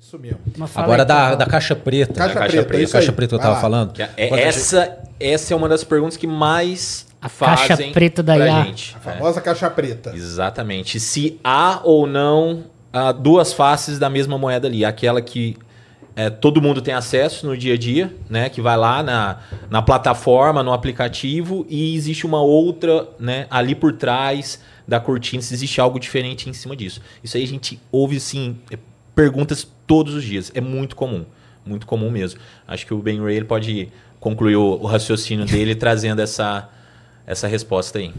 Isso mesmo. Agora da caixa preta. Caixa preta eu estava falando. Essa é uma das perguntas que mais fazem caixa preta da IA. Gente. A famosa caixa preta. Exatamente. Se há ou não duas faces da mesma moeda ali. Aquela que todo mundo tem acesso no dia a dia, né? Que vai lá na plataforma, no aplicativo, e existe uma outra, né, ali por trás da cortina, se existe algo diferente em cima disso. Isso aí a gente ouve sim. Perguntas todos os dias. É muito comum mesmo. Acho que o Ben Ray pode concluir o raciocínio dele trazendo essa resposta aí.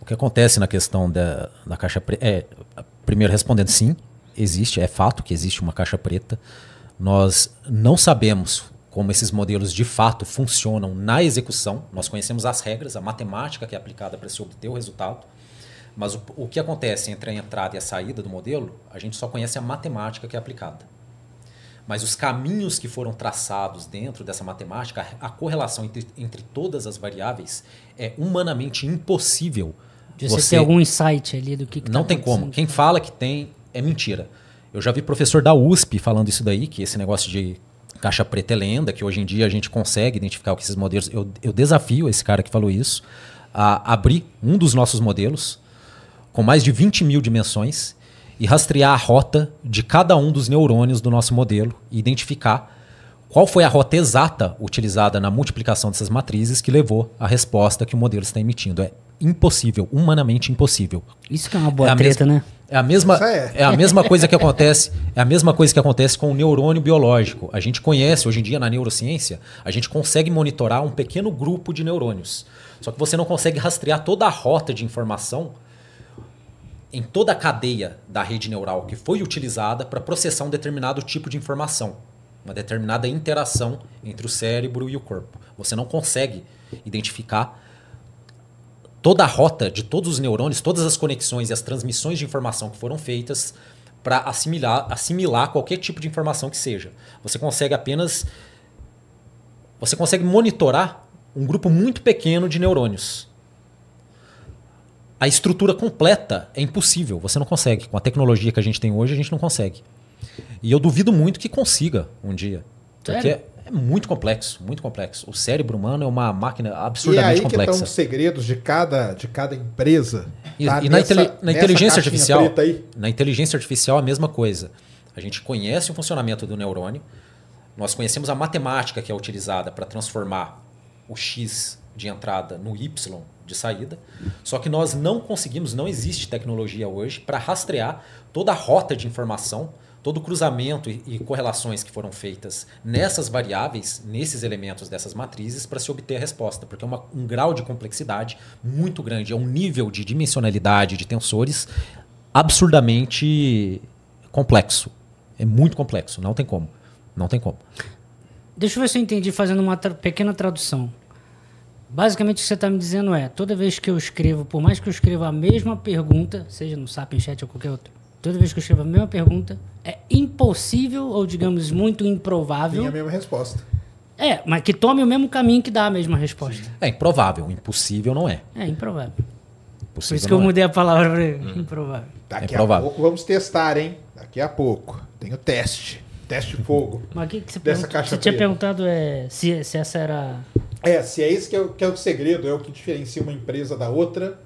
O que acontece na questão da caixa preta... primeiro, respondendo sim, existe, é fato que existe uma caixa preta. Nós não sabemos como esses modelos de fato funcionam na execução. Nós conhecemos as regras, a matemática que é aplicada para se obter o resultado. Mas o que acontece entre a entrada e a saída do modelo, a gente só conhece a matemática que é aplicada. Mas os caminhos que foram traçados dentro dessa matemática, a correlação entre todas as variáveis é humanamente impossível. Você tem algum insight ali do que não tem como. Quem fala que tem é mentira. Eu já vi professor da USP falando isso daí, que esse negócio de caixa preta é lenda, que hoje em dia a gente consegue identificar o que esses modelos... Eu desafio esse cara que falou isso a abrir um dos nossos modelos com mais de 20 mil dimensões, e rastrear a rota de cada um dos neurônios do nosso modelo e identificar qual foi a rota exata utilizada na multiplicação dessas matrizes que levou à resposta que o modelo está emitindo. É impossível, humanamente impossível. Isso que é uma boa treta, né? É a mesma coisa que acontece com o neurônio biológico. A gente conhece, hoje em dia, na neurociência, a gente consegue monitorar um pequeno grupo de neurônios. Só que você não consegue rastrear toda a rota de informação em toda a cadeia da rede neural que foi utilizada para processar um determinado tipo de informação, uma determinada interação entre o cérebro e o corpo. Você não consegue identificar toda a rota de todos os neurônios, todas as conexões e as transmissões de informação que foram feitas para assimilar qualquer tipo de informação que seja. Você consegue monitorar um grupo muito pequeno de neurônios. A estrutura completa é impossível, você não consegue. Com a tecnologia que a gente tem hoje, a gente não consegue. E eu duvido muito que consiga um dia. Porque é muito complexo, muito complexo. O cérebro humano é uma máquina absurdamente complexa. E aí que estão os segredos de cada empresa. E na inteligência artificial, é a mesma coisa. A gente conhece o funcionamento do neurônio, nós conhecemos a matemática que é utilizada para transformar o X de entrada no Y de saída, só que nós não conseguimos, não existe tecnologia hoje para rastrear toda a rota de informação, todo o cruzamento e correlações que foram feitas nessas variáveis, nesses elementos dessas matrizes, para se obter a resposta, porque é um grau de complexidade muito grande, é um nível de dimensionalidade de tensores absurdamente complexo, é muito complexo, não tem como, não tem como. Deixa eu ver se eu entendi fazendo uma pequena tradução. Basicamente o que você está me dizendo é, toda vez que eu escrevo, por mais que eu escreva a mesma pergunta, seja no Sapiens Chat ou qualquer outro, toda vez que eu escrevo a mesma pergunta, é impossível ou, digamos, muito improvável... Tem a mesma resposta. É, mas que tome o mesmo caminho que dá a mesma resposta. Sim. É improvável, impossível não é. É improvável. Por isso que eu mudei a palavra para improvável. Daqui a pouco vamos testar, hein? Daqui a pouco. Tem o teste. Teste de fogo. Mas o que você dessa caixa preta tinha perguntado se essa era... Se é esse que é o segredo, é o que diferencia uma empresa da outra,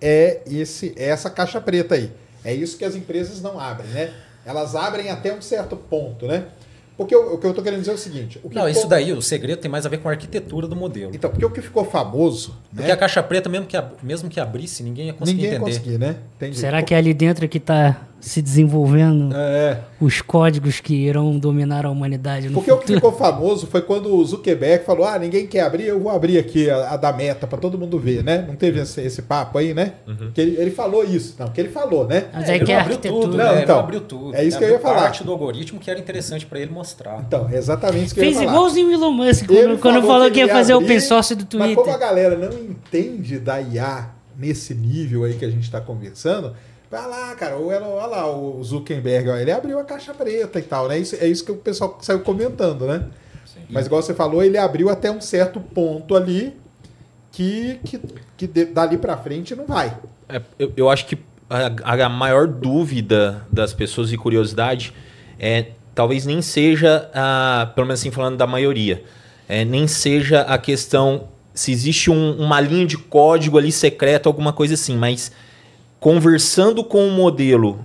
é essa caixa preta aí. É isso que as empresas não abrem, né? Elas abrem até um certo ponto, né? Porque o que eu estou querendo dizer é o seguinte... o segredo tem mais a ver com a arquitetura do modelo. Então, porque o que ficou famoso... Porque a caixa preta, mesmo que abrisse, ninguém ia conseguir entender. Ninguém ia conseguir, né? Entendi. Será que é ali dentro que está se desenvolvendo os códigos que irão dominar a humanidade no futuro? O que ficou famoso foi quando o Zuckerberg falou, ninguém quer abrir, eu vou abrir aqui a da Meta para todo mundo ver, né? Não teve esse papo aí, né? Uhum. Que ele falou isso, não, que ele falou, né? Mas é que ele abriu tudo, né? Então, ele abriu tudo. É isso que eu ia falar. Parte do algoritmo que era interessante para ele mostrar. Então, é exatamente isso que eu ia falar. Fez igualzinho o Elon Musk quando falou que ia fazer o open source do Twitter. Mas como a galera não entende da IA nesse nível aí que a gente está conversando... Vai lá, cara, olha lá o Zuckerberg, ele abriu a caixa preta e tal, né? É isso que o pessoal saiu comentando, né? Sim. Mas igual você falou, ele abriu até um certo ponto ali que dali pra frente não vai. Eu acho que a maior dúvida das pessoas e curiosidade talvez nem seja, pelo menos assim falando da maioria, nem seja a questão se existe uma linha de código ali secreta, alguma coisa assim, mas conversando com o modelo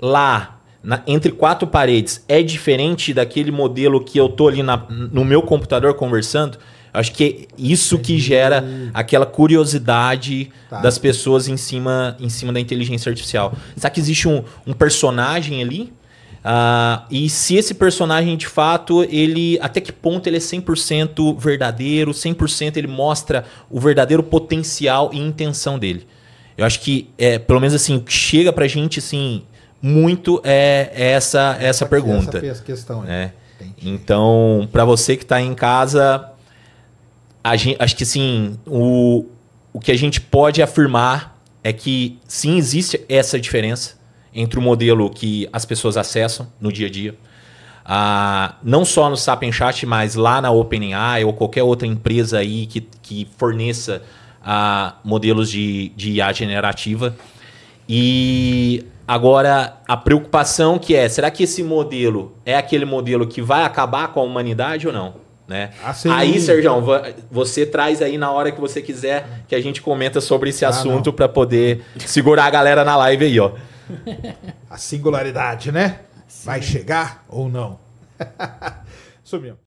lá, entre quatro paredes, é diferente daquele modelo que eu tô ali no meu computador conversando? Acho que é isso que gera aquela curiosidade das pessoas em cima da inteligência artificial. Será que existe um personagem ali? E se esse personagem, de fato, ele até que ponto ele é 100% verdadeiro, 100% ele mostra o verdadeiro potencial e intenção dele? Eu acho que, pelo menos assim, o que chega pra gente assim, muito é essa pergunta. Essa questão, né? Então, para você que está em casa, acho que sim, o que a gente pode afirmar é que sim, existe essa diferença entre o modelo que as pessoas acessam no dia a dia, não só no Sapiens Chat, mas lá na OpenAI ou qualquer outra empresa aí que forneça modelos de IA generativa. E agora a preocupação que será que esse modelo é aquele modelo que vai acabar com a humanidade ou não? Né? Assim, aí, Serjão, você traz aí na hora que você quiser que a gente comenta sobre esse assunto para poder segurar a galera na live aí, ó. A singularidade, né? Sim. Vai chegar ou não? Sumiu.